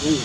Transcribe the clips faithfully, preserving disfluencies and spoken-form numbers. Thank you.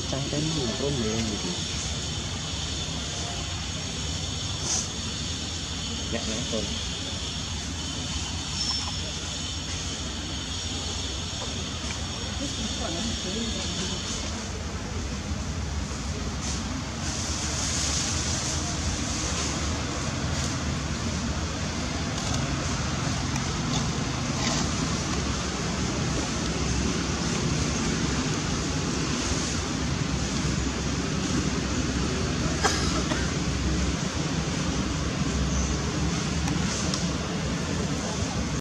Hãy subscribe cho kênh Ghiền Mì Gõ để không bỏ lỡ những video hấp dẫn.